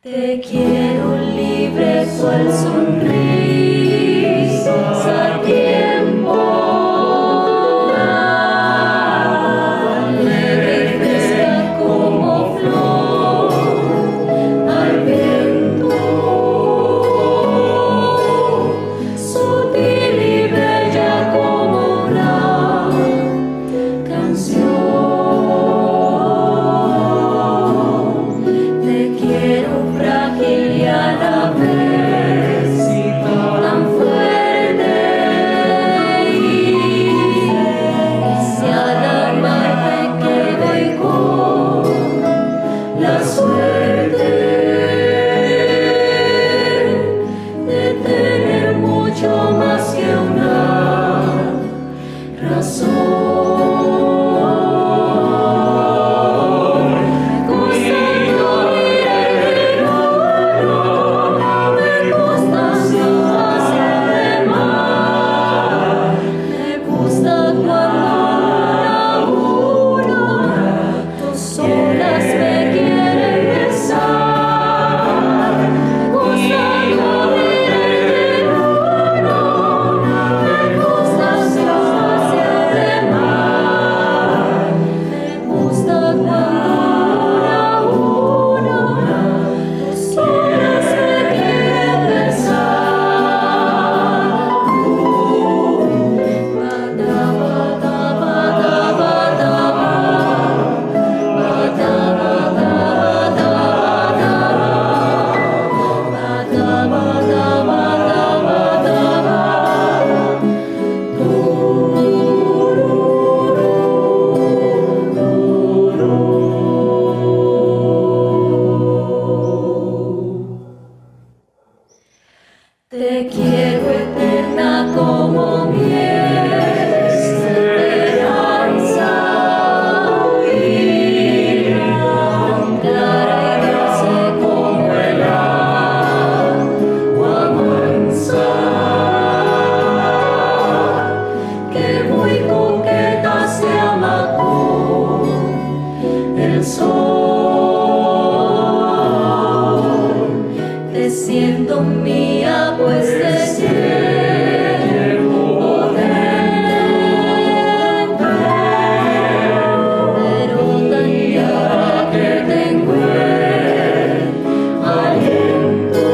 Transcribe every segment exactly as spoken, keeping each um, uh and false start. Te quiero libre, sol, sonrisas, a tiempo me refresca como flor al viento, sutil y bella como una canción. Te quiero frágil y a la vez tan fuerte, y si al amar me quedé con la suerte de tener mucho más que una razón. Te quiero eterna como mi esperanza, tan clara y dulce como el agua mansa, que muy coqueta se ama con el sol. Te siento mía, pues te siento dentro, pero tan llana que tengo el aliento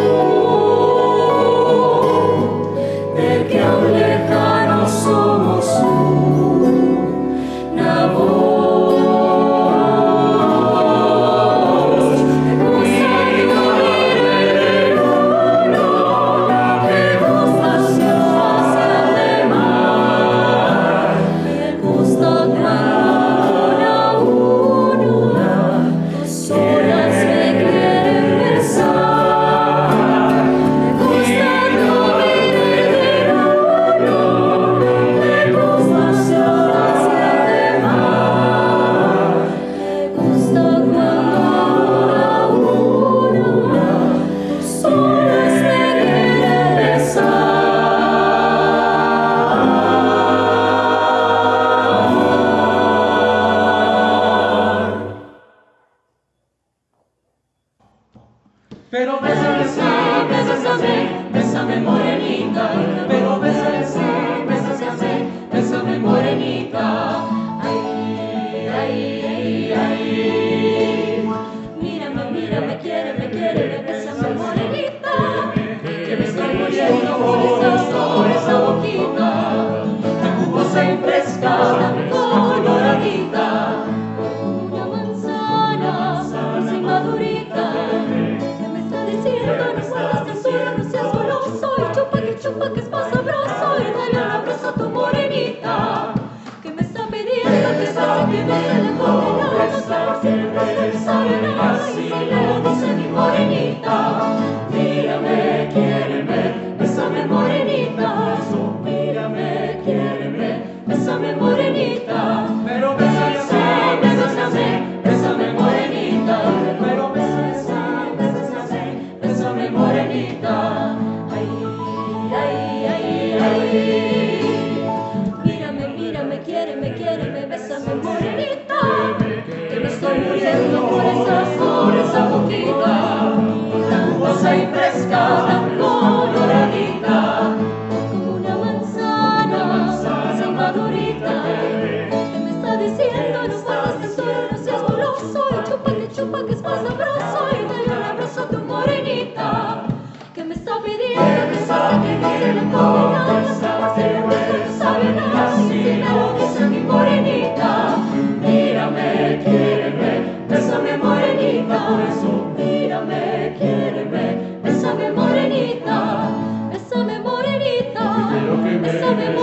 de que aún lejano somos una voz. Pero bésame, bésame, bésame morenita. Pero bésame, bésame, bésame morenita. Ay, ay, ay, ay. Mírame, mírame, quiéreme, quiéreme, bésame morenita. Que me está muriendo por esa, por esa boquita, tan jugosa y fresca, tan coloradita, como manzana, dulce y madurita. Chupa que es más sabroso, y dale un abrazo a tu morenita, que me está pidiendo que está pidiendo que le ponga la mano, que bésame morenita, pero bésame, bésame, bésame morenita, pero bésame, bésame, bésame morenita. Ay, ay, ay, ay. Mírame, mírame, quiéreme, quiéreme, bésame morenita, que me estoy muriendo por esa, por esa boquita, tan jugosa y fresca, tan coloradita, como una manzana, esa madurita, que me está diciendo no guardes tesoro, no seas goloso, y chupa que chupa que es más sabroso, y dale un abrazo a tu morenita, que me está pidiendo que saque, que no se le come nada, que se le gusta, no sabe nada, y si no dice mi morenita, mírame, quiéreme, bésame morenita, por eso mírame, quiéreme, bésame morenita, bésame morenita, bésame morenita.